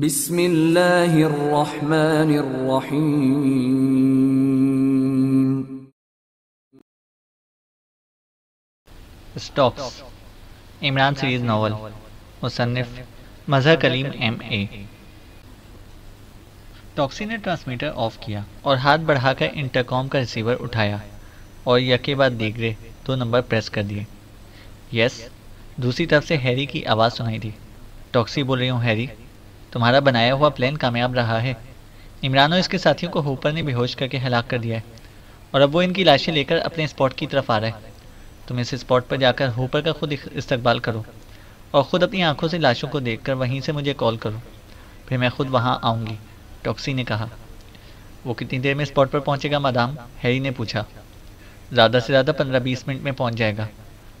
बिस्मिल्लाहिर्रहमानिर्रहीम। Stocks Imran series novel, मुसन्निफ Mazhar Kaleem MA। Taxi ने ट्रांसमीटर ऑफ किया और हाथ बढ़ाकर इंटरकॉम का रिसीवर उठाया और यके बाद दीगरे 2 नंबर प्रेस कर दिए। यस, दूसरी तरफ से हैरी की आवाज़ सुनाई दी। टॉक्सी बोल रही हूँ, हैरी तुम्हारा बनाया हुआ प्लान कामयाब रहा है। इमरान और इसके साथियों को होपर ने बेहोश करके हलाक कर दिया है और अब वो इनकी लाशें लेकर अपने स्पॉट की तरफ आ रहा है। तुम इस स्पॉट पर जाकर होपर का खुद इस्तकबाल करो और ख़ुद अपनी आंखों से लाशों को देखकर वहीं से मुझे कॉल करो, फिर मैं खुद वहाँ आऊँगी, टॉक्सी ने कहा। वो कितनी देर में स्पॉट पर पहुँचेगा मादाम, हैरी ने पूछा। ज़्यादा से ज़्यादा 15-20 मिनट में पहुँच जाएगा।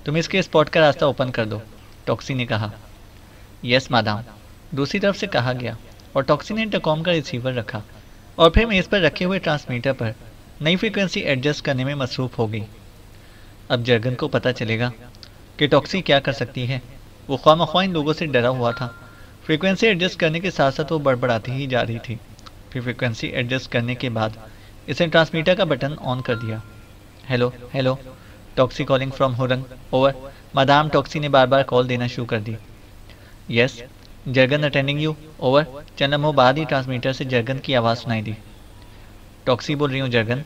तुम इसके स्पॉट का रास्ता ओपन कर दो, टॉक्सी ने कहा। यस मादाम, दूसरी तरफ से कहा गया और टॉक्सी ने इंटरकॉम का रिसीवर रखा और फिर मेज़ पर रखे हुए ट्रांसमीटर पर नई फ्रीक्वेंसी एडजस्ट करने में मसरूफ़ हो गई। अब जर्गन को पता चलेगा कि टॉक्सी क्या कर सकती है। वो ख्वामख्वा इन लोगों से डरा हुआ था। फ्रीक्वेंसी एडजस्ट करने के साथ साथ वो बड़बड़ाती ही जा रही थी। फिर फ्रीक्वेंसी एडजस्ट करने के बाद इसने ट्रांसमीटर का बटन ऑन कर दिया। Hello hello, Toxi calling from होरंग, over madam, Toxi ने बार बार कॉल देना शुरू कर दी। Yes Jurgen attending you, over. चंदमो बाद ही ट्रांसमीटर से जर्गन की आवाज़ सुनाई दी। टॉक्सी बोल रही हूँ, जर्गन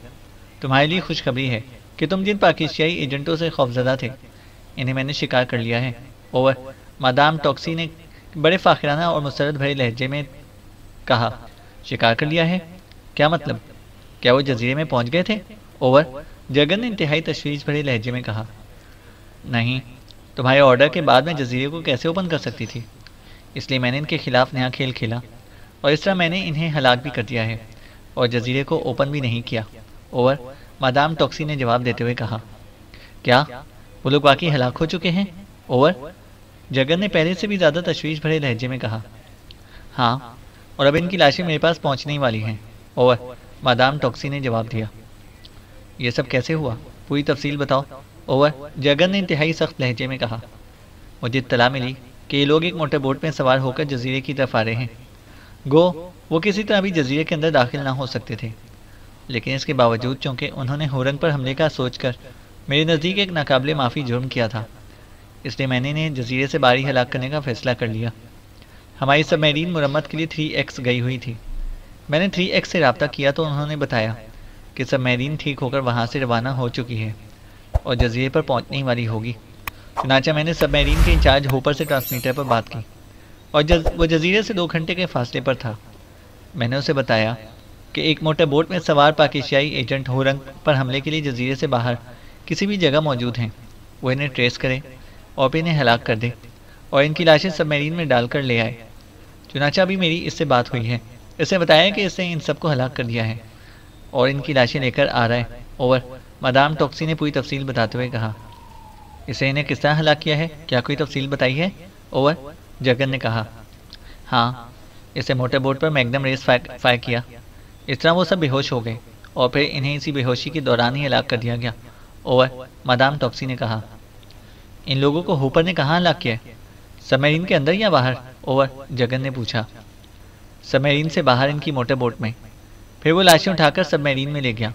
तुम्हारे लिए खुशखबरी है कि तुम जिन पाकिस्तानी एजेंटों से खौफजदा थे, इन्हें मैंने शिकार कर लिया है, ओवर मादाम, टॉक्सी ने बड़े फ़ाखिराना और मुसरत भरे लहजे में कहा। शिकार कर लिया है, क्या मतलब? क्या वो जजीरे में पहुंच गए थे, ओवर जर्गन ने इंतहाई तशवीश भरे लहजे में कहा। नहीं, तुम्हारे ऑर्डर के बाद मैं जजीरे को कैसे ओपन कर सकती थी, इसलिए मैंने इनके खिलाफ नया खेल खेला और इस तरह मैंने इन्हें हलाक भी कर दिया है और जजीरे को ओपन भी नहीं किया, ओवर मादाम, टॉक्सी ने जवाब देते हुए कहा। क्या वो लोग वाकई हलाक हो चुके हैं, ओवर जर्गन ने पहले से भी ज़्यादा तशवीश भरे लहजे में कहा। हाँ, और अब इनकी लाशें मेरे पास पहुंचने वाली हैं, ओवर मादाम, टॉक्सी ने जवाब दिया। यह सब कैसे हुआ, पूरी तफसील बताओ, ओवर जर्गन ने इंतहाई सख्त लहजे में कहा। मुझे इत्तला मिली कि ये लोग एक मोटर बोट में सवार होकर जजीरे की तरफ आ रहे हैं। गो वो किसी तरह भी जजीरे के अंदर दाखिल ना हो सकते थे, लेकिन इसके बावजूद चूँकि उन्होंने होरंग पर हमले का सोचकर मेरे नज़दीक एक नाकाबिले माफ़ी जुर्म किया था, इसलिए मैंने इन्हें जजीरे से बाहर हलाक करने का फैसला कर लिया। हमारी सबमरीन मरम्मत के लिए 3X गई हुई थी। मैंने 3X से रबता किया तो उन्होंने बताया कि सबमरीन ठीक होकर वहाँ से रवाना हो चुकी है और जजीरे पर पहुँचने वाली होगी। चुनाचा मैंने सबमरीन के इंचार्ज होपर से ट्रांसमीटर पर बात की और वो जजीरे से 2 घंटे के फासले पर था। मैंने उसे बताया कि एक मोटर बोट में सवार पाकिस्तानी एजेंट होरंग पर हमले के लिए जजीरे से बाहर किसी भी जगह मौजूद हैं। वो इन्हें ट्रेस करें और इन्हें हलाक कर दे और इनकी लाशें सबमरीन में डालकर ले आए। चुनाचा भी मेरी इससे बात हुई है। इसने बताया कि इसने इन सबको हलाक कर दिया है और इनकी लाशें लेकर आ रहा है, ओवर मादाम, टॉक्सी ने पूरी तफसील बताते हुए कहा। इसे इन्हें किस तरह हलाक किया है, क्या कोई तफसील बताई है, ओवर जर्गन ने कहा। हाँ, इसे मोटर बोट पर मैग्नम रेस फायर किया। इस तरह वो सब बेहोश हो गए और फिर इन्हें इसी बेहोशी के दौरान ही हलाक कर दिया गया, ओवर मादाम, टॉक्सी ने कहा। इन लोगों को होपर ने कहाँ हलाक किया है, सबमरीन के अंदर या बाहर, ओवर जर्गन ने पूछा। सबमरीन से बाहर इनकी मोटर बोट में। फिर वो लाशें उठाकर सबमरीन में ले गया।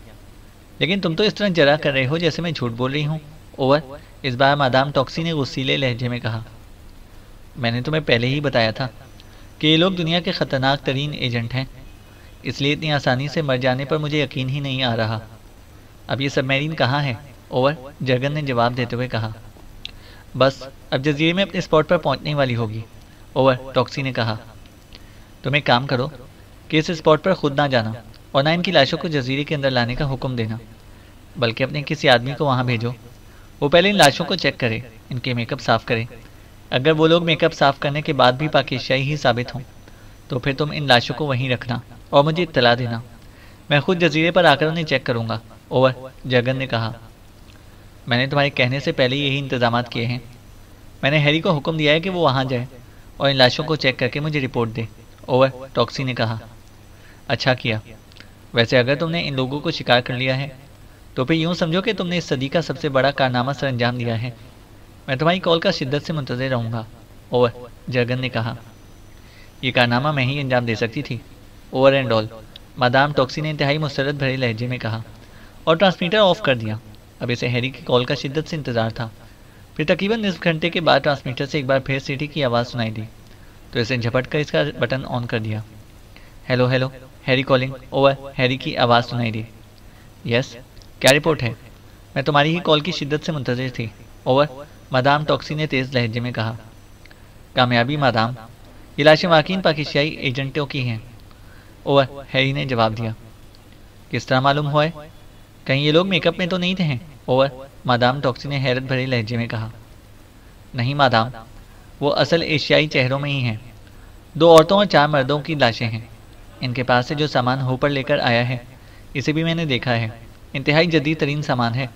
लेकिन तुम तो इस तरह जरा कर रहे हो जैसे मैं झूठ बोल रही हूँ, ओवर इस बार मादाम, टॉक्सी ने गुस्सीले लहजे में कहा। मैंने तुम्हें पहले ही बताया था कि ये लोग दुनिया के ख़तरनाक तरीन एजेंट हैं, इसलिए इतनी आसानी से मर जाने पर मुझे यकीन ही नहीं आ रहा। अब ये सबमरीन कहाँ है, ओवर जर्गन ने जवाब देते हुए कहा। बस अब जजीरे में अपने स्पॉट पर पहुंचने वाली होगी, ओवर टॉक्सी ने कहा। तुम एक काम करो कि इस स्पॉट पर खुद ना जाना और ना इनकी लाशों को जजीरे के अंदर लाने का हुक्म देना, बल्कि अपने किसी आदमी को वहाँ भेजो। वो पहले इन लाशों को चेक करे, इनके मेकअप साफ़ करे। अगर वो लोग मेकअप साफ़ करने के बाद भी पाकिस्तानी ही साबित हों तो फिर तुम इन लाशों को वहीं रखना और मुझे इत्तला देना। मैं खुद जजीरे पर आकर उन्हें चेक करूँगा, ओवर जर्गन ने कहा। मैंने तुम्हारे कहने से पहले यही इंतजाम किए हैं। मैंने हैरी को हुक्म दिया है कि वो वहाँ जाए और इन लाशों को चेक करके मुझे रिपोर्ट दे, ओवर टॉक्सी ने कहा। अच्छा किया। वैसे अगर तुमने इन लोगों को शिकार कर लिया है तो फिर यूँ समझो कि तुमने इस सदी का सबसे बड़ा कारनामा सर अंजाम दिया है। मैं तुम्हारी कॉल का शिद्दत से मुंतज़र रहूँगा, ओवर जर्गन ने कहा। ये कारनामा मैं ही अंजाम दे सकती थी। Over and all, madam Toxi ने इंतहाई मुसरत भरे लहजे में कहा और ट्रांसमीटर ऑफ कर दिया। अब इसे हैरी की कॉल का शिद्दत से इंतज़ार था। फिर तकरीबन निस्फ घंटे के बाद ट्रांसमीटर से एक बार फिर सीटी की आवाज़ सुनाई दी तो इसे झपट कर इसका बटन ऑन कर दिया। Hello hello, Harry calling over, Harry की आवाज़ सुनाई दी। यस, क्या रिपोर्ट है? मैं तुम्हारी ही कॉल की शिद्दत से मुंतज़िर थी। ओवर, मादाम टॉक्सी ने तेज़ लहजे में कहा। कामयाबी मादाम, ये लाशें वाकई पाकिस्तानी एजेंटों की हैं। ओवर, हैरी ने जवाब दिया। किस तरह मालूम हुआ है? कहीं ये लोग मेकअप में तो नहीं थे? ओवर, मादाम टॉक्सी ने हैरत भरे लहजे में कहा। नहीं मादाम, वो असल एशियाई चेहरों में ही हैं। 2 औरतों और 4 मर्दों की लाशें हैं। इनके पास से जो सामान होपर लेकर आया है इसे भी मैंने देखा है, इंतहाई जदीद तरीन सामान है।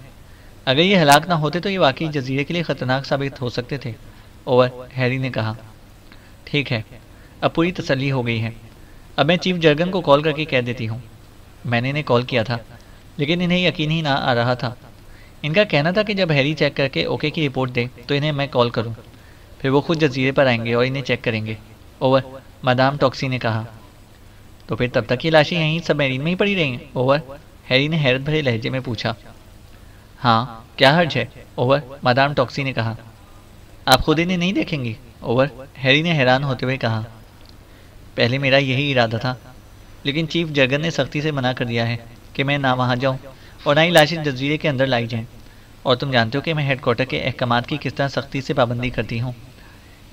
अगर ये हलाक ना होते तो ये वाकई जजीरे के लिए ख़तरनाक साबित हो सकते थे। ओवर, हैरी ने कहा। ठीक है, अब पूरी तसल्ली हो गई है। अब मैं चीफ जर्गन को कॉल करके कह देती हूँ मैंने इन्हें कॉल किया था, लेकिन इन्हें यकीन ही ना आ रहा था। इनका कहना था कि जब हैरी चेक करके ओके की रिपोर्ट दे तो इन्हें मैं कॉल करूँ, फिर वो खुद जजीरे पर आएंगे और इन्हें चेक करेंगे। ओवर, मादाम टॉक्सी ने कहा। तो फिर तब तक ये लाशें यहीं सबमरीन में ही पड़ी रही हैं? ओवर, हैरी ने हैरत भरे लहजे में पूछा। हाँ, क्या हर्ज है? ओवर, मादाम टॉक्सी ने कहा। आप खुद इन्हें नहीं देखेंगी? ओवर, हैरी ने हैरान होते हुए कहा। पहले मेरा यही इरादा था, लेकिन चीफ जर्गन ने सख्ती से मना कर दिया है कि मैं ना वहाँ जाऊँ और ना ही लाशें जजीरे के अंदर लाई जाएँ, और तुम जानते हो कि मैं हेडक्वार्टर के अहकाम की किस तरह सख्ती से पाबंदी करती हूँ,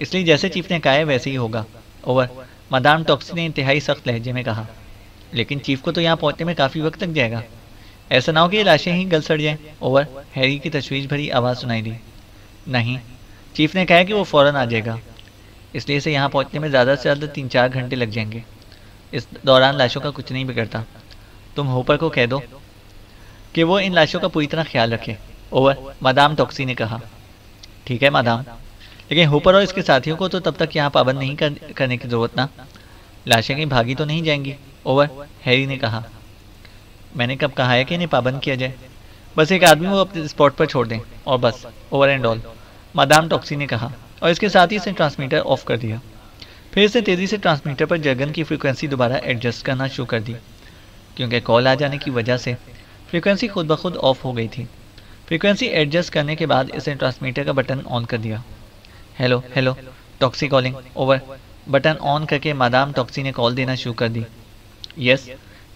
इसलिए जैसे चीफ ने कहा है वैसे ही होगा। ओवर, मादाम टॉक्सी ने इंतहाई सख्त लहजे में कहा। लेकिन चीफ को तो यहाँ पहुँचने में काफ़ी वक्त लग जाएगा, ऐसा ना हो कि ये लाशें ही गल सड़ जाएँ। ओवर, हैरी की तशवीश भरी आवाज़ सुनाई दी। नहीं, चीफ ने कहा है कि वो फ़ौरन आ जाएगा, इसलिए इसे यहाँ पहुँचने में ज़्यादा से ज़्यादा 3-4 घंटे लग जाएंगे। इस दौरान लाशों का कुछ नहीं बिगड़ता। तुम होपर को कह दो कि वो इन लाशों का पूरी तरह ख्याल रखे। ओवर, मादाम टॉक्सी ने कहा। ठीक है मादाम, लेकिन होपर और इसके साथियों को तो तब तक यहाँ पाबंद नहीं करने की ज़रूरत ना, लाशें कहीं भागी तो नहीं जाएंगी? ओवर, हैरी ने कहा। मैंने कब कहा है कि इन्हें पाबंद किया जाए? बस एक आदमी वो अपने स्पॉट पर छोड़ दें और बस। Over and all, madam Toxi ने कहा और इसके साथ ही इसने ट्रांसमीटर ऑफ कर दिया। फिर इसने तेज़ी से ट्रांसमीटर पर जर्गन की फ्रीक्वेंसी दोबारा एडजस्ट करना शुरू कर दी, क्योंकि कॉल आ जाने की वजह से फ्रीक्वेंसी खुद ब खुद ऑफ हो गई थी। फ्रीक्वेंसी एडजस्ट करने के बाद इसने ट्रांसमीटर का बटन ऑन कर दिया। Hello hello, Toxi calling over, button on करके मादाम टॉक्सी ने कॉल देना शुरू कर दी। यस,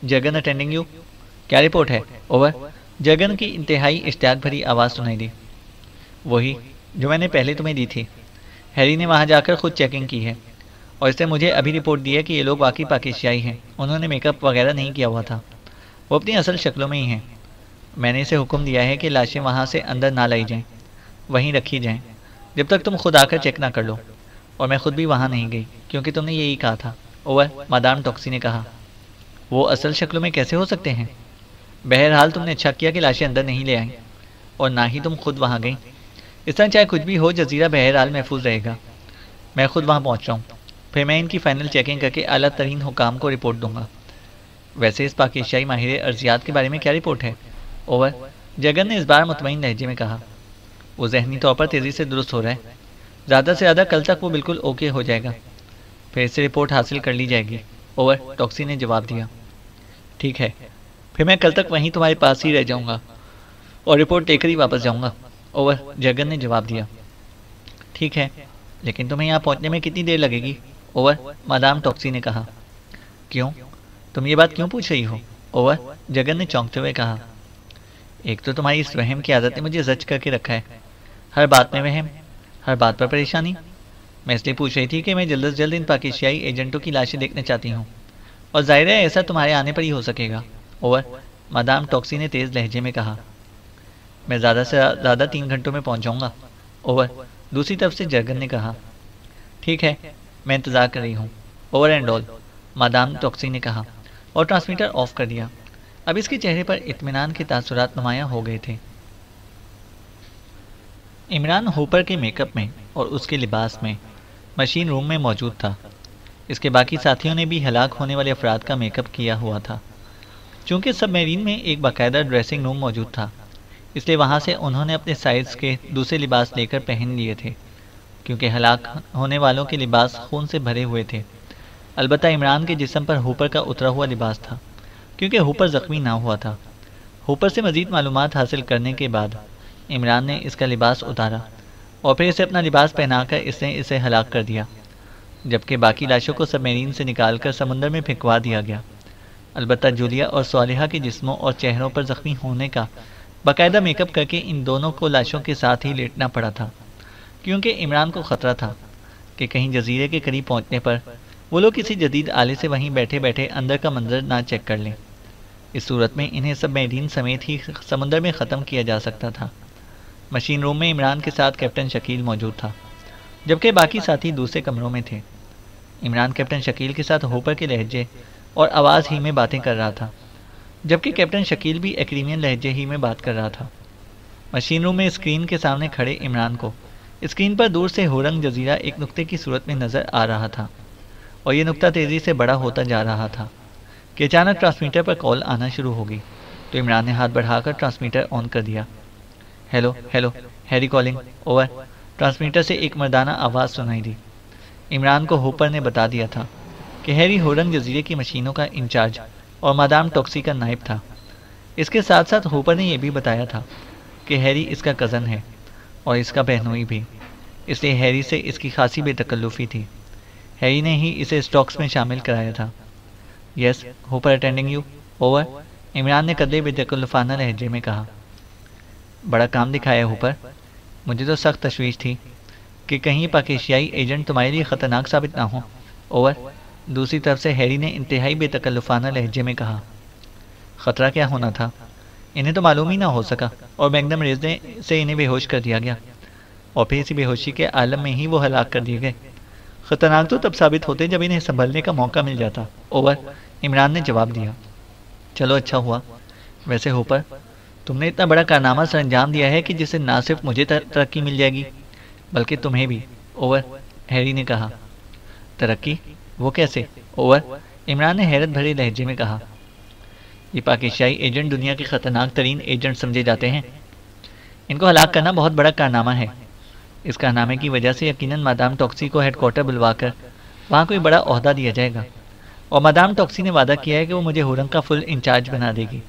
जर्गन अटेंडिंग यू, क्या रिपोर्ट है? ओवर, जर्गन की इंतहाई इश्तियाक भरी आवाज़ सुनाई दी। वही जो मैंने पहले तुम्हें दी थी। हैरी ने वहाँ जाकर खुद चेकिंग की है और इसने मुझे अभी रिपोर्ट दी है कि ये लोग वाकई पाकिस्तानी हैं। उन्होंने मेकअप वगैरह नहीं किया हुआ था, वो अपनी असल शक्लों में ही हैं। मैंने इसे हुक्म दिया है कि लाशें वहाँ से अंदर ना लाई जाएं, वहीं रखी जाएं जब तक तुम खुद आकर चेक ना कर लो, और मैं खुद भी वहाँ नहीं गई क्योंकि तुमने यही कहा था। ओवर, मादाम टॉक्सी ने कहा। वो असल शक्लों में कैसे हो सकते हैं? बहरहाल तुमने अच्छा किया कि लाशें अंदर नहीं ले आई और ना ही तुम खुद वहाँ गई। इस तरह चाहे कुछ भी हो, जजीरा बहरहाल महफूज रहेगा। मैं खुद वहाँ पहुँच रहा हूँ, फिर मैं इनकी फ़ाइनल चेकिंग करके आला तरीन हुकाम को रिपोर्ट दूंगा। वैसे इस पाकिस्तानी माहिर अर्जियात के बारे में क्या रिपोर्ट है? ओवर, जगन ने इस बार मुतमईन लहजे में कहा। वो जहनी तौर पर तेज़ी से दुरुस्त हो रहा है, ज़्यादा से ज़्यादा कल तक वो बिल्कुल ओके हो जाएगा, फिर से रिपोर्ट हासिल कर ली जाएगी। ओवर, टॉक्सी ने जवाब दिया। ठीक है, फिर मैं कल तक वहीं तुम्हारे पास ही रह जाऊँगा और रिपोर्ट लेकर ही वापस जाऊँगा। ओवर, जगन ने जवाब दिया। ठीक है, लेकिन तुम्हें यहाँ पहुँचने में कितनी देर लगेगी? ओवर, मादाम टॉक्सी ने कहा। क्यों, तुम ये बात क्यों पूछ रही हो? ओवर, जगन ने चौंकते हुए कहा। एक तो तुम्हारी इस वहम की आदत ने मुझे जज करके रखा है, हर बात में वहम, हर बात पर परेशानी। मैं इसलिए पूछ रही थी कि मैं जल्द से जल्द इन पाकिस्तानी एजेंटों की लाशें देखना चाहती हूँ, और जाहिर है ऐसा तुम्हारे आने पर ही हो सकेगा। ओवर, मादाम टॉक्सी ने तेज़ लहजे में कहा। मैं ज़्यादा से ज़्यादा 3 घंटों में पहुँच जाऊँगा। ओवर, दूसरी तरफ से जर्गन ने कहा। ठीक है, मैं इंतज़ार कर रही हूँ। Over and all, madam Toxi ने कहा और ट्रांसमीटर ऑफ कर दिया। अब इसके चेहरे पर इत्मीनान के तासुरात नुमाया हो गए थे। इमरान होपर के मेकअप में और उसके लिबास में मशीन रूम में मौजूद था। इसके बाकी साथियों ने भी हलाक होने वाले अफराद का मेकअप किया हुआ था। चूँकि सबमरीन में एक बाकायदा ड्रेसिंग रूम मौजूद था, इसलिए वहाँ से उन्होंने अपने साइज़ के दूसरे लिबास लेकर पहन लिए थे, क्योंकि हलाक होने वालों के लिबास खून से भरे हुए थे अलबत्ता इमरान के जिस्म पर हॉपर का उतरा हुआ लिबास था क्योंकि हॉपर ज़ख्मी ना हुआ था। हॉपर से मज़ीद मालूमात हासिल करने के बाद इमरान ने इसका लिबास उतारा और फिर इसे अपना लिबास पहनाकर इसने इसे हलाक कर दिया, जबकि बाकी लाशों को सबमरीन से निकालकर समुंदर में फेंकवा दिया गया। अलबत्ता जूलिया और सालिहा के जिस्मों और चेहरों पर ज़ख्मी होने का बाकायदा मेकअप करके इन दोनों को लाशों के साथ ही लेटना पड़ा था, क्योंकि इमरान को ख़तरा था कि कहीं जजीरे के करीब पहुंचने पर वो लोग किसी जदीद आले से वहीं बैठे बैठे अंदर का मंजर ना चेक कर लें। इस सूरत में इन्हें सबमरीन समेत ही समुंदर में ख़त्म किया जा सकता था। मशीन रूम में इमरान के साथ कैप्टन शकील मौजूद था, जबकि बाकी साथी दूसरे कमरों में थे। इमरान कैप्टन शकील के साथ हॉपर के लहजे और आवाज़ ही में बातें कर रहा था, जबकि कैप्टन शकील भी एक्रीमियन लहजे ही में बात कर रहा था। मशीन रूम में स्क्रीन के सामने खड़े इमरान को स्क्रीन पर दूर से होरंग जजीरा एक नुक्ते की सूरत में नज़र आ रहा था और ये नुक्ता तेज़ी से बड़ा होता जा रहा था कि अचानक ट्रांसमीटर पर कॉल आना शुरू हो गई, तो इमरान ने हाथ बढ़ाकर ट्रांसमीटर ऑन कर दिया। Hello hello, Harry calling, over. Transmitter से एक मर्दाना आवाज़ सुनाई दी। इमरान को हॉपर ने बता दिया था कि हैरी होरंग जजीरे की मशीनों का इंचार्ज और मादाम टॉक्सी का नायब था। इसके साथ साथ हॉपर ने यह भी बताया था कि हैरी इसका कज़न है और इसका बहनोई भी, इसलिए हैरी से इसकी खासी बेतकल्लुफ़ी थी। हैरी ने ही इसे स्टॉक्स में शामिल कराया था। Yes Hopper, attending you, over. Imran ने कदले बेतकल्लुफ़ाना लहजे में कहा। बड़ा काम दिखाया हॉपर, मुझे तो सख्त तशवीश थी कि कहीं पाकिस्तानी एजेंट तुम्हारे लिए ख़तरनाक साबित ना हो, ओवर। दूसरी तरफ से हैरी ने इंतहाई बेतकल्लुफ़ाना लहजे में कहा। ख़तरा क्या होना था, इन्हें तो मालूम ही ना हो सका और मैग्नम रेजने से इन्हें बेहोश कर दिया गया और फिर इसी बेहोशी के आलम में ही वो हलाक कर दिए गए। ख़तरनाक तो तब साबित होते जब इन्हें संभलने का मौका मिल जाता, ओवर। इमरान ने जवाब दिया। चलो अच्छा हुआ। वैसे हॉपर, तुमने इतना बड़ा कारनामा सर अंजाम दिया है कि जिससे ना सिर्फ मुझे तरक्की मिल जाएगी बल्कि तुम्हें भी, ओवर। हैरी ने कहा। तरक्की? वो कैसे, ओवर? इमरान ने हैरत भरे लहजे में कहा। ये पाकिस्तानी एजेंट दुनिया के ख़तरनाक तरीन एजेंट समझे जाते हैं। इनको हलाक करना बहुत बड़ा कारनामा है। इस कारनामे की वजह से यकीनन मादाम टॉक्सी को हेडक्वार्टर बुलवाकर वहाँ कोई बड़ा ओहदा दिया जाएगा और मादाम टॉक्सी ने वादा किया है कि वो मुझे होरंग का फुल इंचार्ज बना देगी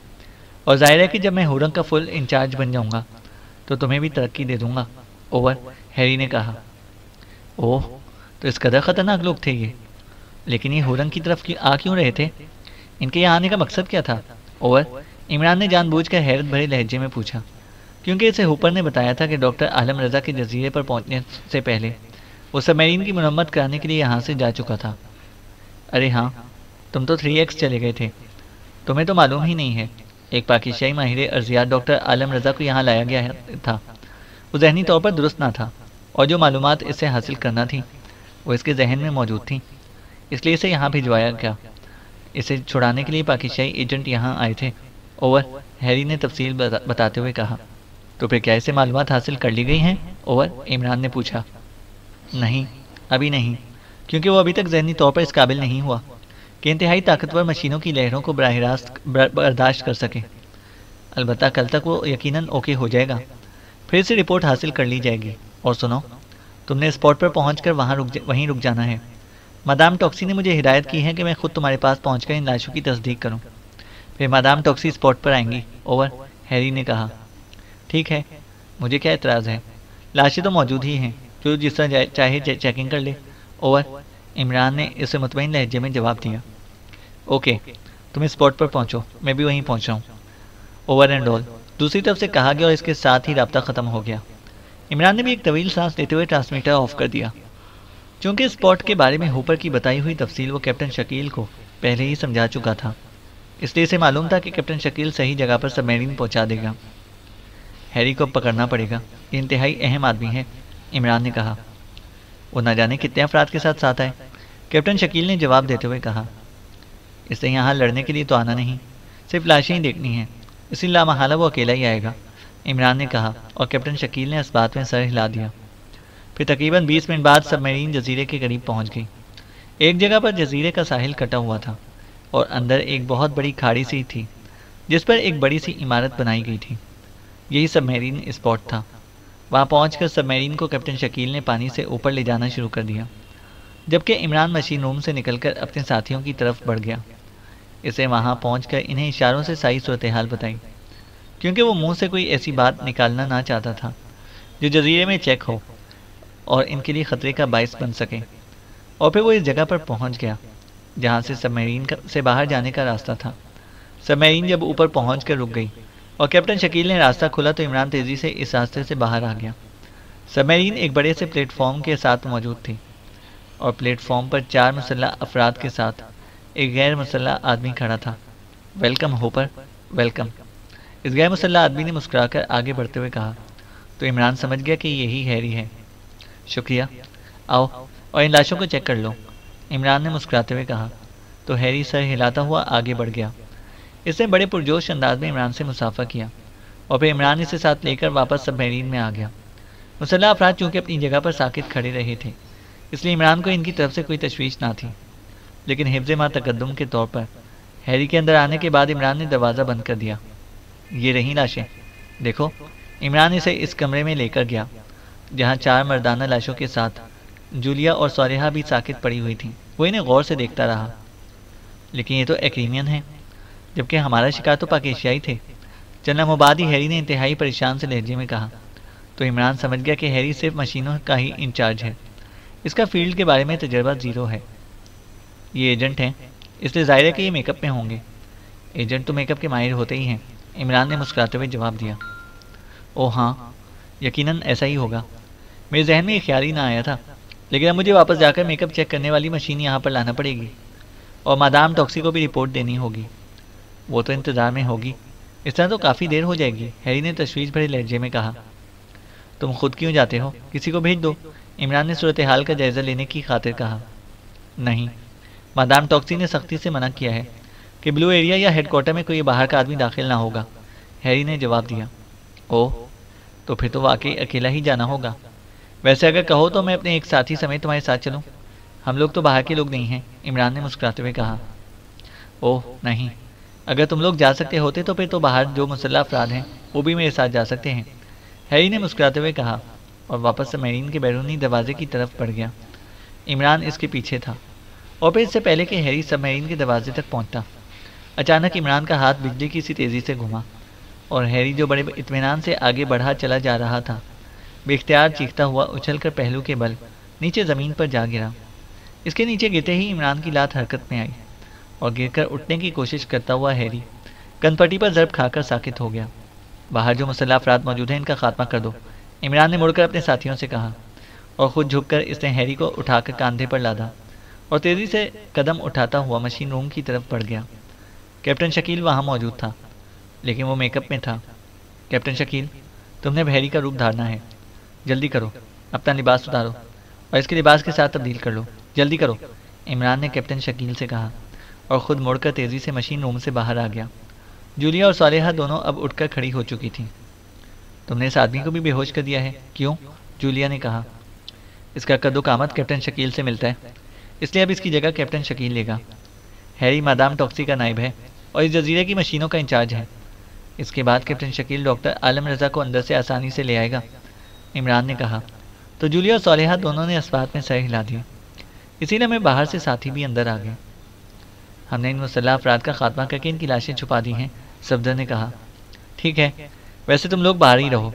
और जाहिर है कि जब मैं होरंग का फुल इंचार्ज बन जाऊँगा तो तुम्हें भी तरक्की दे दूँगा, ओवर। हैरी ने कहा। ओह, तो इस कदर ख़तरनाक लोग थे ये। लेकिन ये होरंग की तरफ आ क्यों रहे थे? इनके यहाँ आने का मकसद क्या था, ओवर? इमरान ने जानबूझकर हैरत भरे लहजे में पूछा, क्योंकि इसे हॉपर ने बताया था कि डॉक्टर आलम रजा के जजीरे पर पहुंचने से पहले वो सबमरीन की मरम्मत कराने के लिए यहाँ से जा चुका था। अरे हाँ, तुम तो 3X चले गए थे, तुम्हें तो मालूम ही नहीं है। एक पाकिस्तानी माहिर अर्जियात डॉक्टर आलम रजा को यहाँ लाया गया था। वो ज़हनी तौर पर दुरुस्त ना था और जो मालूमात इससे हासिल करना थी वो इसके जहन में मौजूद थी, इसलिए इसे यहाँ भिजवाया गया। इसे छुड़ाने के लिए पाकिस्तानी एजेंट यहाँ आए थे, ओवर। हैरी ने तफसील बताते हुए कहा। तो फिर क्या इससे मालूमात हासिल कर ली गई हैं, ओवर? इमरान ने पूछा। नहीं, अभी नहीं, क्योंकि वो अभी तक जहनी तौर पर इस काबिल नहीं हुआ कि इंतहाई ताकतवर मशीनों की लहरों को बराह रास्त बर्दाश्त कर सके। अलबत्ता कल तक वो यकीनन ओके हो जाएगा, फिर से रिपोर्ट हासिल कर ली जाएगी। और सुनो, तुमने स्पॉट पर पहुँच कर वहीं रुक जाना है। मादाम टॉक्सी ने मुझे हिदायत की है कि मैं खुद तुम्हारे पास पहुंचकर इन लाशों की तस्दीक करूं। फिर मादाम टॉक्सी स्पॉट पर आएंगी, ओवर। हैरी ने कहा। ठीक है, मुझे क्या एतराज़ है, लाशें तो मौजूद ही हैं, जो जिस तरह चाहे चेकिंग कर ले, ओवर। इमरान ने इसे मुतमईन लहजे में जवाब दिया। ओके, तुम इस स्पॉट पर पहुँचो, मैं भी वहीं पहुँच रहा हूँ, ओवर एंड ऑल। दूसरी तरफ से कहा गया और इसके साथ ही रब्ता ख़त्म हो गया। इमरान ने भी एक तवील सांस लेते हुए ट्रांसमीटर ऑफ कर दिया। चूँकि स्पॉट के बारे में हॉपर की बताई हुई तफसील वो कैप्टन शकील को पहले ही समझा चुका था, इसलिए इसे मालूम था कि कैप्टन शकील सही जगह पर सबमरीन पहुंचा देगा। हैरी को पकड़ना पड़ेगा, ये इंतहाई अहम आदमी है, इमरान ने कहा। वो ना जाने कितने अफराद के साथ साथ आए, कैप्टन शकील ने जवाब देते हुए कहा। इससे यहाँ लड़ने के लिए तो आना नहीं, सिर्फ लाशें ही देखनी है, इसलिए लामहला वो अकेला ही आएगा, इमरान ने कहा। और कैप्टन शकील ने इस बात में सर हिला दिया। फिर तकरीबन 20 मिनट बाद सबमरीन जजीरे के करीब पहुंच गई। एक जगह पर जजीरे का साहिल कटा हुआ था और अंदर एक बहुत बड़ी खाड़ी सी थी जिस पर एक बड़ी सी इमारत बनाई गई थी। यही सबमरीन स्पॉट था। वहां पहुंचकर सबमरीन को कैप्टन शकील ने पानी से ऊपर ले जाना शुरू कर दिया। जबकि इमरान मशीन रूम से निकलकर अपने साथियों की तरफ बढ़ गया। इसे वहाँ पहुँच इन्हें इशारों से सारी सूरत हाल बताई, क्योंकि वो मुंह से कोई ऐसी बात निकालना ना चाहता था जो जजीरे में चेक हो और इनके लिए ख़तरे का बायस बन सके। और फिर वो इस जगह पर पहुंच गया जहां से सबमरीन से बाहर जाने का रास्ता था। सबमरीन जब ऊपर पहुंच कर रुक गई और कैप्टन शकील ने रास्ता खोला तो इमरान तेज़ी से इस रास्ते से बाहर आ गया। सबमरीन एक बड़े से प्लेटफॉर्म के साथ मौजूद थी और प्लेटफॉर्म पर चार मुसल्ह अफराद के साथ एक गैर मुसल्ह आदमी खड़ा था। वेलकम होपर, वेलकम, इस गैर मुसल्ह आदमी ने मुस्कुराकर आगे बढ़ते हुए कहा। तो इमरान समझ गया कि यही हैरी है। शुक्रिया, आओ और इन लाशों को चेक कर लो, इमरान ने मुस्कुराते हुए कहा। तो हैरी सर हिलाता हुआ आगे बढ़ गया। इसने बड़े पुरजोश अंदाज में इमरान से मुसाफा किया और फिर इमरान इसे साथ लेकर वापस सबमरीन में आ गया। मुसल्ह अफराद चूँकि अपनी जगह पर साकित खड़े रहे थे इसलिए इमरान को इनकी तरफ से कोई तशवीश ना थी, लेकिन हिफ्ज़े मा तकद्दुम के तौर पर हैरी के अंदर आने के बाद इमरान ने दरवाज़ा बंद कर दिया। ये रहीं लाशें, देखो, इमरान इसे इस कमरे में लेकर गया जहाँ चार मर्दाना लाशों के साथ जूलिया और सालिहा भी साकित पड़ी हुई थी। वो इन्हें गौर से देखता रहा। लेकिन ये तो एक्रीमियन है, जबकि हमारा शिकार तो पाकेशियाई थे, चलना मुबाद ही हैरी ने इंतहाई परेशान से लहजे में कहा। तो इमरान समझ गया कि हैरी सिर्फ मशीनों का ही इंचार्ज है, इसका फील्ड के बारे में तजर्बा ज़ीरो है। ये एजेंट हैं, इसलिए ज़ाहिर है कि ये मेकअप में होंगे। एजेंट तो मेकअप के माहिर होते ही हैं, इमरान ने मुस्कुराते हुए जवाब दिया। ओह हाँ, यकीनन ऐसा ही होगा, मेरे जहन में ये ख्याल ही ना आया था, लेकिन अब मुझे वापस जाकर मेकअप चेक करने वाली मशीन यहाँ पर लाना पड़ेगी और मादाम टॉक्सी को भी रिपोर्ट देनी होगी। वो तो इंतज़ार में होगी, इस तरह तो काफ़ी देर हो जाएगी, हैरी ने तशवीश भरे लहजे में कहा। तुम खुद क्यों जाते हो, किसी को भेज दो, इमरान ने सूरत हाल का जायज़ा लेने की खातिर कहा। नहीं, मादाम टॉक्सी ने सख्ती से मना किया है कि ब्लू एरिया या हेडक्वार्टर में कोई बाहर का आदमी दाखिल ना होगा, हैरी ने जवाब दिया। ओह, तो फिर तो वाकई अकेला ही जाना होगा। वैसे अगर कहो तो मैं अपने एक साथी समेत तुम्हारे साथ चलूँ, हम लोग तो बाहर के लोग नहीं हैं, इमरान ने मुस्कुराते हुए कहा। ओह नहीं, अगर तुम लोग जा सकते होते तो फिर तो बाहर जो मुसल्ह अफराद हैं वो भी मेरे साथ जा सकते हैं, हैरी ने मुस्कुराते हुए कहा और वापस सबमरीन के बैरूनी दरवाजे की तरफ बढ़ गया। इमरान इसके पीछे था और फिर इससे पहले कि हैरी सबमरीन के दरवाजे तक पहुँचता अचानक इमरान का हाथ बिजली की सी तेज़ी से घुमा और हैरी जो बड़े इत्मीनान से आगे बढ़ा चला जा रहा था बेख्तियार चीखता हुआ उछलकर पहलू के बल नीचे ज़मीन पर जा गिरा। इसके नीचे गिरते ही इमरान की लात हरकत में आई और गिरकर उठने की कोशिश करता हुआ हैरी कनपटी पर ज़रब खाकर साकित हो गया। बाहर जो मुसल्ह अफराद मौजूद हैं इनका खात्मा कर दो, इमरान ने मुड़कर अपने साथियों से कहा और ख़ुद झुककर इसने हैरी को उठाकर कंधे पर लादा और तेज़ी से कदम उठाता हुआ मशीन रूम की तरफ बढ़ गया। कैप्टन शकील वहाँ मौजूद था लेकिन वो मेकअप में था। कैप्टन शकील, तुमने हैरी का रूप धारना है, जल्दी करो, अपना लिबास उतारो और इसके लिबास के साथ तब्दील कर लो, जल्दी करो, इमरान ने कैप्टन शकील से कहा और ख़ुद मुड़कर तेज़ी से मशीन रूम से बाहर आ गया। जूलिया और सालिहा दोनों अब उठकर खड़ी हो चुकी थीं। तुमने इस आदमी को भी बेहोश कर दिया है, क्यों? जूलिया ने कहा। इसका कद्दो कामत कैप्टन शकील से मिलता है, इसलिए अब इसकी जगह कैप्टन शकील लेगा। हैरी मादाम टॉक्सी का नायब है और इस जजीरे की मशीनों का इंचार्ज है। इसके बाद कैप्टन शकील डॉक्टर आलम रज़ा को अंदर से आसानी से ले आएगा, इमरान ने कहा। तो जूलिया और सालिहा दोनों ने इस बात में सर हिला दिया। इसी ने हमें बाहर से साथी भी अंदर आ गए। हमने इन मुसल्ह अफराद का खात्मा करके इनकी लाशें छुपा दी हैं, सफदर ने कहा। ठीक है, वैसे तुम लोग बाहर ही रहो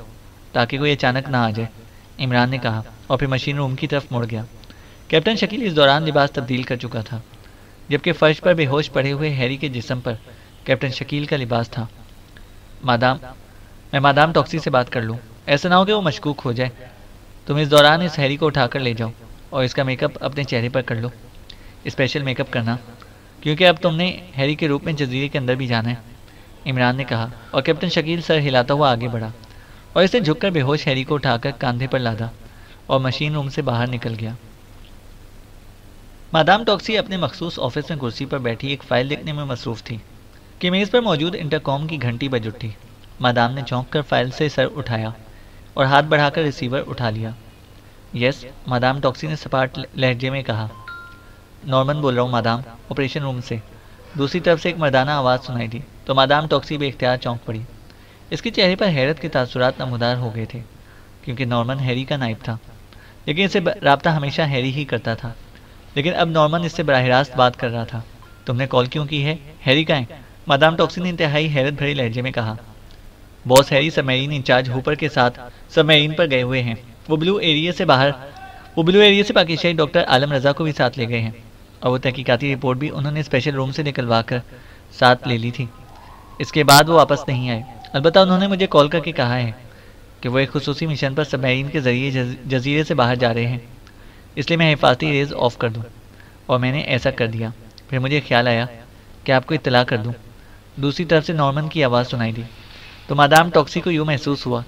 ताकि कोई अचानक ना आ जाए, इमरान ने कहा और फिर मशीन रूम की तरफ मुड़ गया। कैप्टन शकील इस दौरान लिबास तब्दील कर चुका था जबकि फ़र्श पर बेहोश पड़े हुए हैरी के जिस्म पर कैप्टन शकील का लिबास था। मैं मादाम टॉक्सी से बात कर लूँ, ऐसा ना हो कि वो मशकूक हो जाए। तुम इस दौरान इस हैरी को उठाकर ले जाओ और इसका मेकअप अपने चेहरे पर कर लो, स्पेशल मेकअप करना, क्योंकि अब तुमने हैरी के रूप में जजीरे के अंदर भी जाना है, इमरान ने कहा और कैप्टन शकील सर हिलाता हुआ आगे बढ़ा और इसे झुककर बेहोश हैरी को उठाकर कंधे पर लादा और मशीन रूम से बाहर निकल गया। मादाम टॉक्सी अपने मखसूस ऑफिस में कुर्सी पर बैठी एक फ़ाइल देखने में मसरूफ़ थी कि मेज़ पर मौजूद इंटरकॉम की घंटी बज उठी। मादाम ने चौंक कर फ़ाइल से सर उठाया और हाथ बढ़ाकर रिसीवर उठा लिया। यस, मादाम टॉक्सी ने सपाट लहजे में कहा। नॉर्मन बोल रहा हूँ मादाम, ऑपरेशन रूम से। दूसरी तरफ से एक मर्दाना आवाज़ सुनाई दी तो मादाम टॉक्सी बेख्तियार चौंक पड़ी। इसके चेहरे पर हैरत के तासुरात नमूदार हो गए थे क्योंकि नॉर्मन हैरी का नायब था, लेकिन इसे राब्ता हमेशा हैरी ही करता था लेकिन अब नॉर्मन इससे बराह रास्त बात कर रहा था। तुमने कॉल क्यों की है? हैरी कहाँ है? मादाम टॉक्सी ने इंतहाई हैरत भरे लहजे में कहा। Boss Harry submarine in charge Hopper के साथ सबमरीन पर गए हुए हैं। वो ब्लू एरिया से पाकिस्तानी डॉक्टर आलम रजा को भी साथ ले गए हैं और वो तहकीकाती रिपोर्ट भी उन्होंने स्पेशल रूम से निकलवा कर साथ ले ली थी। इसके बाद वो वापस नहीं आए। अलबत्ता उन्होंने मुझे कॉल करके कहा है कि वो एक खुसूसी मिशन पर सबमरीन के जरिए जजीरे से बाहर जा रहे हैं, इसलिए मैं हिफाजती रेज ऑफ कर दूँ और मैंने ऐसा कर दिया। फिर मुझे ख्याल आया कि आपको इतला कर दूँ। दूसरी तरफ से नॉर्मन की आवाज़ सुनाई दी तो मादाम टॉक्सी को यूँ महसूस हुआ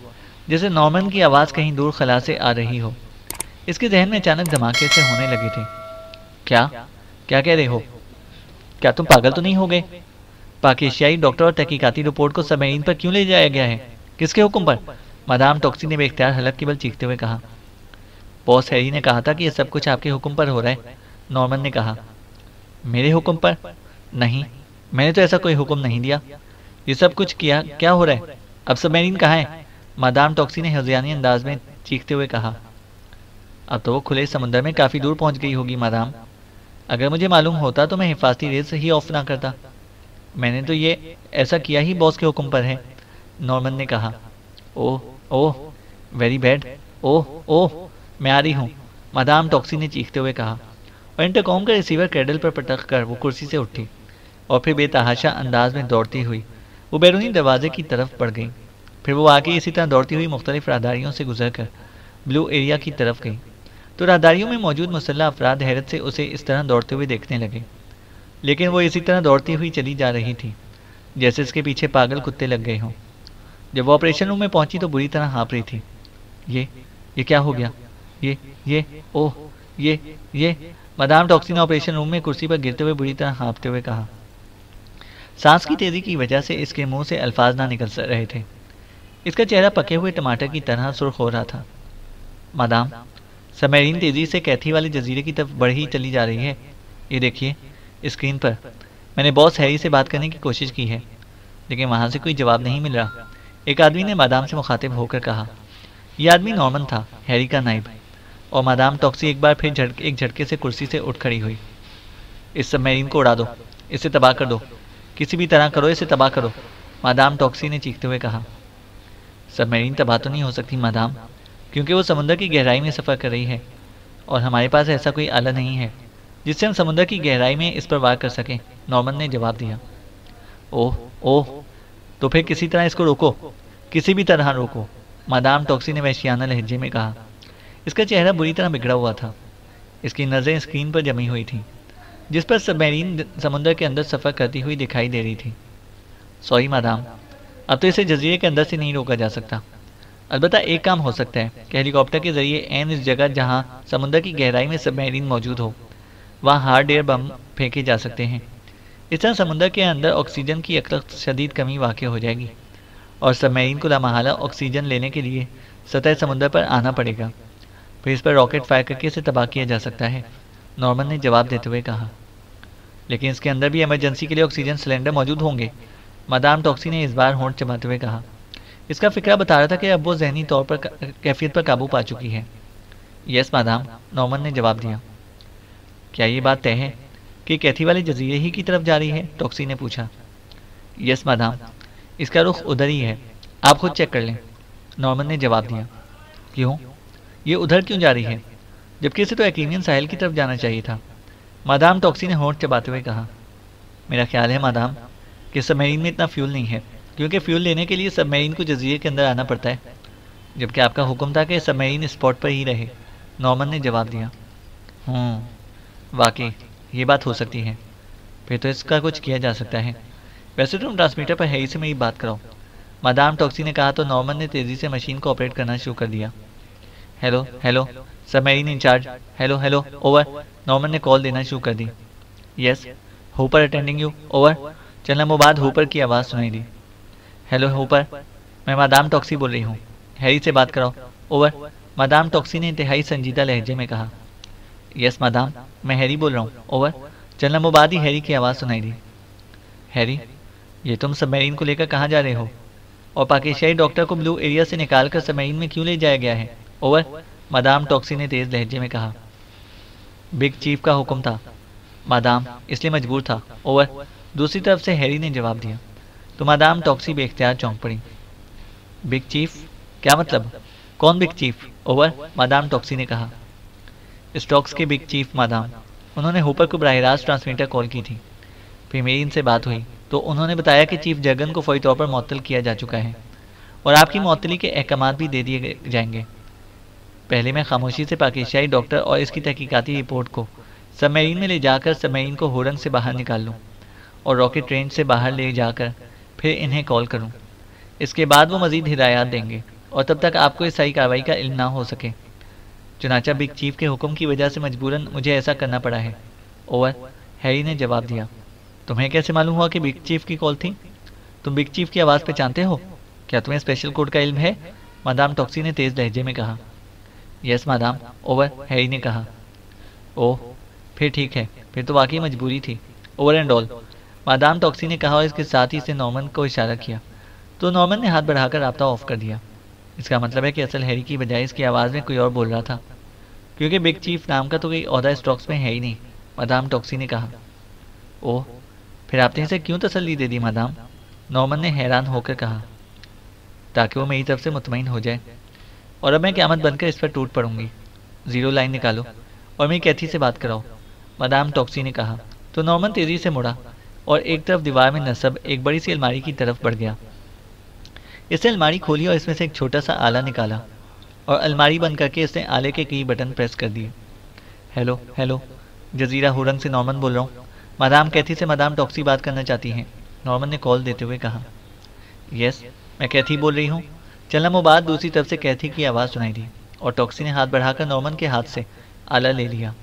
जैसे नॉर्मन की आवाज़ कहीं दूर खला से आ रही हो। इसके जहन में अचानक धमाके से होने लगे थे। क्या कह रहे हो? क्या तुम पागल तो नहीं हो गए? पाकिस्तानी डॉक्टर और तहकीकाती रिपोर्ट को सबमरीन पर क्यों ले जाया गया है? किसके हुक्म पर? मादाम टॉक्सी ने बेख्तियार हलक के बल चीखते हुए कहा। बॉस हैरी ने कहा था कि यह सब कुछ आपके हुक्म पर हो रहा है, नॉर्मन ने कहा। मेरे हुक्म पर? नहीं, मैंने तो ऐसा कोई हुक्म नहीं दिया। ये सब कुछ किया क्या हो रहा है? अब सबमरीन कहाँ है? मादाम टॉक्सी ने हज़ियानी अंदाज में चीखते हुए कहा। अब तो वो खुले समुद्र में काफ़ी दूर पहुंच गई होगी मादाम। अगर मुझे मालूम होता तो मैं हिफाजती रेस ही ऑफ ना करता। मैंने तो ये ऐसा किया ही बॉस के हुक्म पर है, नॉर्मन ने कहा। ओह ओह वेरी बैड, ओह ओह मैं आ रही हूँ, मादाम टॉक्सी ने चीखते हुए कहा और इंटरकॉम का रिसीवर कैडल पर पटक कर वो कुर्सी से उठी और फिर बेतहाशा अंदाज में दौड़ती हुई वो बैरूनी दरवाजे की तरफ बढ़ गई। फिर वो आके इसी तरह दौड़ती हुई मुख्तलिफ राहदारियों से गुजर कर ब्लू एरिया की तरफ गई तो राहदारियों में मौजूद मुसल्ला अफराद हैरत से उसे इस तरह दौड़ते हुए देखने लगे, लेकिन वो इसी तरह दौड़ती हुई चली जा रही थी जैसे इसके पीछे पागल कुत्ते लग गए हों। जब वो ऑपरेशन रूम में पहुंची तो बुरी तरह हाँप रही थी। ये क्या हो गया? ये ओह ये मादाम टॉक्सी ने ऑपरेशन रूम में कुर्सी पर गिरते हुए बुरी तरह हाँपते हुए कहा। सांस की तेज़ी की वजह से इसके मुंह से अल्फाज ना निकल रहे थे। इसका चेहरा पके हुए टमाटर की तरह सुर्ख हो रहा था। मादाम, सबमरीन तेज़ी से कैथी वाले जजीरे की तरफ बढ़ ही चली जा रही है। ये देखिए स्क्रीन पर। मैंने बॉस हैरी से बात करने की कोशिश की है लेकिन वहाँ से कोई जवाब नहीं मिल रहा, एक आदमी ने मादाम से मुखातिब होकर कहा। यह आदमी नॉर्मन था, हैरी का नाइब, और मादाम टॉक्सी एक बार फिर एक झटके से कुर्सी से उठ खड़ी हुई। इस सबमरीन को उड़ा दो, इसे तबाह कर दो, किसी भी तरह करो, इसे तबाह करो, मादाम टॉक्सी ने चीखते हुए कहा। सबमरीन तबाह तो नहीं हो सकती मादाम, क्योंकि वो समुद्र की गहराई में सफ़र कर रही है और हमारे पास ऐसा कोई आला नहीं है जिससे हम समुद्र की गहराई में इस पर वार कर सकें, नॉर्मन ने जवाब दिया। ओह ओह तो फिर किसी तरह इसको रोको, किसी भी तरह रोको, मादाम टॉक्सी ने वहशियाना लहजे में कहा। इसका चेहरा बुरी तरह बिगड़ा हुआ था। इसकी नज़रें स्क्रीन पर जमी हुई थी जिस पर सबमरीन समुद्र के अंदर सफ़र करती हुई दिखाई दे रही थी। सॉरी मादाम, अब तो इसे जजीरे के अंदर से नहीं रोका जा सकता। अलबत्ता एक काम हो सकता है कि हेलीकॉप्टर के ज़रिए एन इस जगह जहाँ समुद्र की गहराई में सबमरीन मौजूद हो वहाँ हार्ड एयर बम फेंके जा सकते हैं। इस तरह समुद्र के अंदर ऑक्सीजन की अक्सर शदीद कमी वाक़ हो जाएगी और सबमरीन को लामहला ऑक्सीजन लेने के लिए सतह समुद्र पर आना पड़ेगा। फिर इस पर रॉकेट फायर करके इसे तबाह किया जा सकता है, नॉर्मन ने जवाब देते हुए कहा। लेकिन इसके अंदर भी इमरजेंसी के लिए ऑक्सीजन सिलेंडर मौजूद होंगे, मादाम टॉक्सी ने इस बार होंठ चबाते हुए कहा। इसका फिक्रा बता रहा था कि अब वो जहनी तौर पर कैफियत पर काबू पा चुकी है। यस मादाम, नॉर्मन ने जवाब दिया। क्या ये बात तय है कि कैथी वाले जजीरे ही की तरफ जा रही है? टॉक्सी ने पूछा। यस मादाम, इसका रुख उधर ही है, आप खुद चेक कर लें, नॉर्मन ने जवाब दिया। क्यों? ये उधर क्यों जा रही है जबकि इसे तो एक्रीनियन साहिल की तरफ जाना चाहिए था, मादाम टॉक्सी ने होंठ चबाते हुए कहा। मेरा ख्याल है मादाम कि सबमरीन में इतना फ्यूल नहीं है, क्योंकि फ्यूल लेने के लिए सबमरीन को जजीरे के अंदर आना पड़ता है, जबकि आपका हुक्म था कि सबमरीन स्पॉट पर ही रहे, नॉर्मन ने जवाब दिया। वाकई ये बात हो सकती है, फिर तो इसका कुछ किया जा सकता है। वैसे तुम ट्रांसमीटर पर हैरी से मेरी बात कराओ, मादाम टॉक्सी ने कहा तो नॉर्मन ने तेज़ी से मशीन को ऑपरेट करना शुरू कर दिया। Hello hello submarine in charge, hello hello over, Norman ने कॉल देना शुरू कर दी। Yes Hopper attending you, over, चलना मुबाद, होपर की आवाज़ सुनाई दी। हेलो होपर, मैं मादाम टॉक्सी बोल रही हूँ, हैरी से बात कराओ, ओवर, मादाम टॉक्सी ने इंतहाई संजीदा लहजे में कहा। यस मादाम, मैं हैरी बोल रहा हूँ, ओवर, चलना मुबाद ही हैरी की आवाज़ सुनाई दी। हैरी, ये तुम सबमरीन को लेकर कहाँ जा रहे हो और पाकिस्तानी डॉक्टर को ब्लू एरिया से निकाल कर सबमरीन में क्यों ले जाया गया है? ओवर, मादाम टॉक्सी ने तेज़ लहजे में कहा। बिग चीफ का हुक्म था मादाम, इसलिए मजबूर था। ओवर। दूसरी तरफ से हैरी ने जवाब दिया तो मादाम टॉक्सी बेख्तियार चौंक पड़ी। Big chief? क्या मतलब? कौन big chief? Over, madam Toxi ने कहा। स्टॉक्स के बिग चीफ मादाम। उन्होंने होपर को बराह रास्त ट्रांसमीटर कॉल की थी, फिर मेरी इनसे बात हुई तो उन्होंने बताया कि चीफ जर्गन को फौरी तौर पर मुअत्तल किया जा चुका है और आपकी मुअत्तली के अहकाम भी दे दिए जाएंगे। पहले मैं खामोशी से पाकिस्तानी डॉक्टर और इसकी तहकीकाती रिपोर्ट को सबमरीन में ले जाकर सबमरीन को होरंग से बाहर निकाल लूँ और रॉकेट रेंज से बाहर ले जाकर फिर इन्हें कॉल करूँ। इसके बाद वो मज़ीद हिदायत देंगे और तब तक आपको इस सारी कार्रवाई का इल्म ना हो सके। चुनाचा बिग चीफ के हुक्म की वजह से मजबूरन मुझे ऐसा करना पड़ा है। ओवर, हैरी ने जवाब दिया। तुम्हें कैसे मालूम हुआ कि बिग चीफ की कॉल थी? तुम बिग चीफ की आवाज़ पहचानते हो? क्या तुम्हें स्पेशल कोड का इल्म है? मादाम टॉक्सी ने तेज़ लहजे में कहा। Yes madame. ओवर, हैरी ने कहा। ओह, फिर ठीक है, फिर तो वाकई मजबूरी थी। Over and all, madam Toxi ने कहा और इसके साथ ही इसने नॉर्मन को इशारा किया तो नॉर्मन ने हाथ बढ़ाकर रब्ता ऑफ कर दिया। इसका मतलब है कि असल हैरी की बजाय इसकी आवाज़ में कोई और बोल रहा था, क्योंकि बिग चीफ नाम का तो कोई ओहदा स्टॉक्स में है ही नहीं, मादाम टॉक्सी ने कहा। ओह, फिर आपने इसे क्यों तसल्ली दे दी मादाम? नॉर्मन ने हैरान होकर कहा। ताकि वो मेरी तरफ से मुतमईन हो जाए और अब मैं क़यामत बनकर इस पर टूट पड़ूंगी। ज़ीरो लाइन निकालो और मेरी कैथी से बात कराओ, मादाम टॉक्सी ने कहा। तो नॉर्मन तेज़ी से मुड़ा और एक तरफ दीवार में नस्ब एक बड़ी सी अलमारी की तरफ बढ़ गया। इसने अलमारी खोली और इसमें से एक छोटा सा आला निकाला और अलमारी बंद करके इसने आले के कई बटन प्रेस कर दिए। हेलो हेलो, जजीरा होरंग से नॉर्मन बोल रहा हूँ। मादाम कैथी से मादाम टॉक्सी बात करना चाहती हैं, नॉर्मन ने कॉल देते हुए कहा। यस, मैं कैथी बोल रही हूँ। चलना मुबाद दूसरी तरफ से कैथी की आवाज़ सुनाई दी और टॉक्सी ने हाथ बढ़ाकर नॉर्मन के हाथ से आला ले लिया।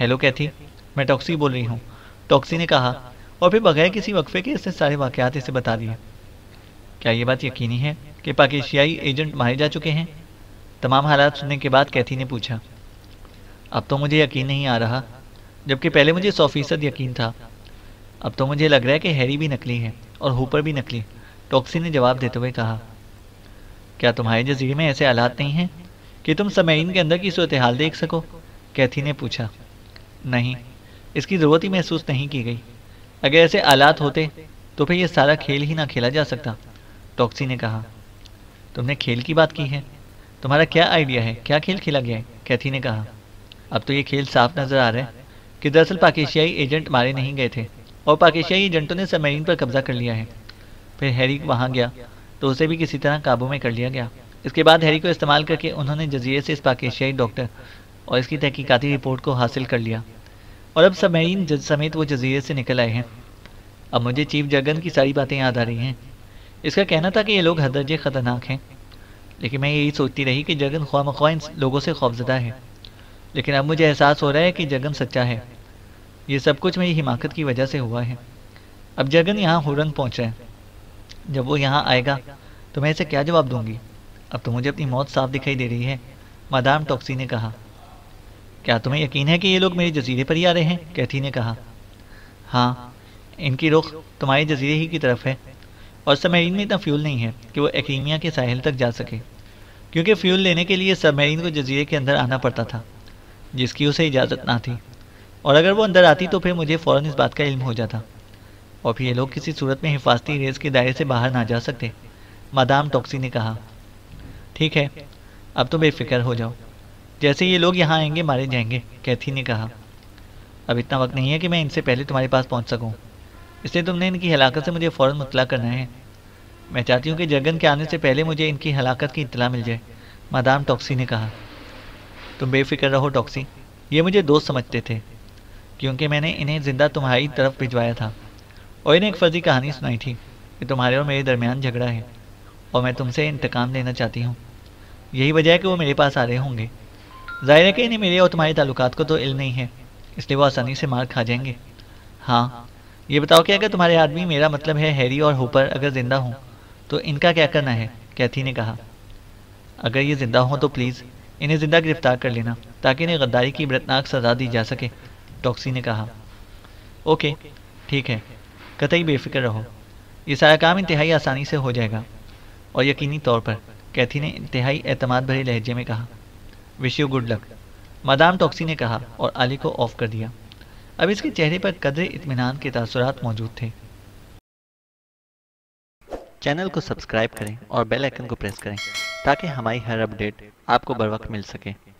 हेलो कैथी, मैं टॉक्सी बोल रही हूँ, टॉक्सी ने कहा और फिर बगैर किसी वक्फे के इसने सारे वाक़यात इसे बता दिए। क्या ये बात यकीनी है कि पाकिस्तानी एजेंट मारे जा चुके हैं? तमाम हालात सुनने के बाद कैथी ने पूछा। अब तो मुझे यकीन नहीं आ रहा, जबकि पहले मुझे 100% यकीन था। अब तो मुझे लग रहा है कि हैरी भी नकली है और हूपर भी नकली, टॉक्सी ने जवाब देते हुए कहा। क्या तुम्हारे जजीरे में ऐसे हालात नहीं हैं कि तुम समईन के अंदर की सूरत हाल देख सको? कैथी ने पूछा। नहीं, इसकी ज़रूरत ही महसूस नहीं की गई। अगर ऐसे हालात होते तो फिर यह सारा खेल ही ना खेला जा सकता, टॉक्सी ने कहा। तुमने खेल की बात की है, तुम्हारा क्या आइडिया है, क्या खेल खेला गया है? कैथी ने कहा। अब तो ये खेल साफ नज़र आ रहा है कि दरअसल पाकिस्तानी एजेंट मारे नहीं गए थे और पाकिस्तानी एजेंटों ने सबमरीन पर कब्जा कर लिया है। फिर हैरी वहाँ गया तो उसे भी किसी तरह काबू में कर लिया गया। इसके बाद हैरी को इस्तेमाल करके उन्होंने जजीरे से इस पाकिस्तानी डॉक्टर और इसकी तहकीकाती रिपोर्ट को हासिल कर लिया और अब सबमरीन समेत वो जजीरे से निकल आए हैं। अब मुझे चीफ जर्गन की सारी बातें याद आ रही हैं। इसका कहना था कि ये लोग हद दर्जे ख़तरनाक हैं, लेकिन मैं यही सोचती रही कि जर्गन ख्वामख्वा इन लोगों से खौफजदा है। लेकिन अब मुझे एहसास हो रहा है कि जर्गन सच्चा है। ये सब कुछ मेरी हिमाकत की वजह से हुआ है। अब जर्गन यहाँ होरंग पहुँच रहा है। जब वो यहाँ आएगा तो मैं इसे क्या जवाब दूँगी? अब तो मुझे अपनी मौत साफ दिखाई दे रही है, मादाम टॉक्सी ने कहा। क्या तुम्हें यकीन है कि ये लोग मेरे जजीरे पर ही आ रहे हैं? कैथी ने कहा। हाँ, इनकी रुख तुम्हारे जजीरे ही की तरफ है और सबमरीन में इतना फ्यूल नहीं है कि वो एक्रीमिया के साहिल तक जा सके, क्योंकि फ्यूल लेने के लिए सबमरीन को जजीरे के अंदर आना पड़ता था, जिसकी उसे इजाज़त ना थी। और अगर वो अंदर आती तो फिर मुझे फ़ौरन इस बात का इल्म हो जाता और फिर ये लोग किसी सूरत में हिफाजती रेस के दायरे से बाहर ना जा सकते, मादाम टॉक्सी ने कहा। ठीक है, अब तो बेफिक्र हो जाओ। जैसे ये लोग यहाँ आएंगे मारे जाएंगे, कैथी ने कहा। अब इतना वक्त नहीं है कि मैं इनसे पहले तुम्हारे पास पहुँच सकूँ, इसलिए तुमने इनकी हलाकत से मुझे फ़ौरन मुतला करना है। मैं चाहती हूँ कि जर्गन के आने से पहले मुझे इनकी हलाकत की इतला मिल जाए, मादाम टॉक्सी ने कहा। तुम बेफिक्र रहो टॉक्सी, ये मुझे दोस्त समझते थे क्योंकि मैंने इन्हें ज़िंदा तुम्हारी तरफ भिजवाया था और इन्हें एक फर्जी कहानी सुनाई थी कि तुम्हारे और मेरे दरमियान झगड़ा है और मैं तुमसे इंतकाम लेना चाहती हूँ। यही वजह है कि वो मेरे पास आ रहे होंगे। ज़ाहिर है कि इन्हें मेरे और तुम्हारे ताल्लुकात को तो इल्म नहीं है, इसलिए वो आसानी से मार खा जाएंगे। हाँ, ये बताओ कि अगर तुम्हारे आदमी, मेरा मतलब है हैरी और हॉपर, अगर ज़िंदा हों तो इनका क्या करना है? कैथी ने कहा। अगर ये ज़िंदा हों तो प्लीज़ इन्हें ज़िंदा गिरफ्तार कर लेना ताकि इन्हें गद्दारी की इबरतनाक सज़ा दी जा सके, टॉक्सी ने कहा। ओके, ठीक है, कतई बेफिक्र रहो, ये सारा काम इंतहाई आसानी से हो जाएगा और यकीनी तौर पर, कैथी ने इंतहाई एतमाद भरे लहजे में कहा। Wish you good luck, madam Toxi ने कहा और अली को ऑफ कर दिया। अब इसके चेहरे पर कदरे इत्मीनान के तासुरात मौजूद थे। चैनल को सब्सक्राइब करें और बेल आइकन को प्रेस करें ताकि हमारी हर अपडेट आपको बर वक्त मिल सके।